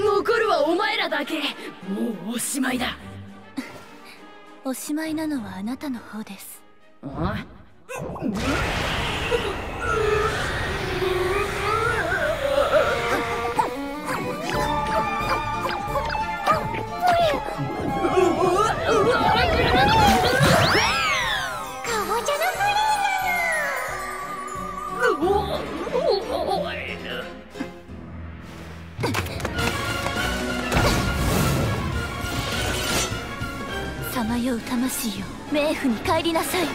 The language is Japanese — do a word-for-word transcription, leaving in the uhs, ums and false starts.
残るはお前らだけ。もうおしまいだ。おしまいなのはあなたの方です。あさまよう魂よ、冥府に帰りなさい。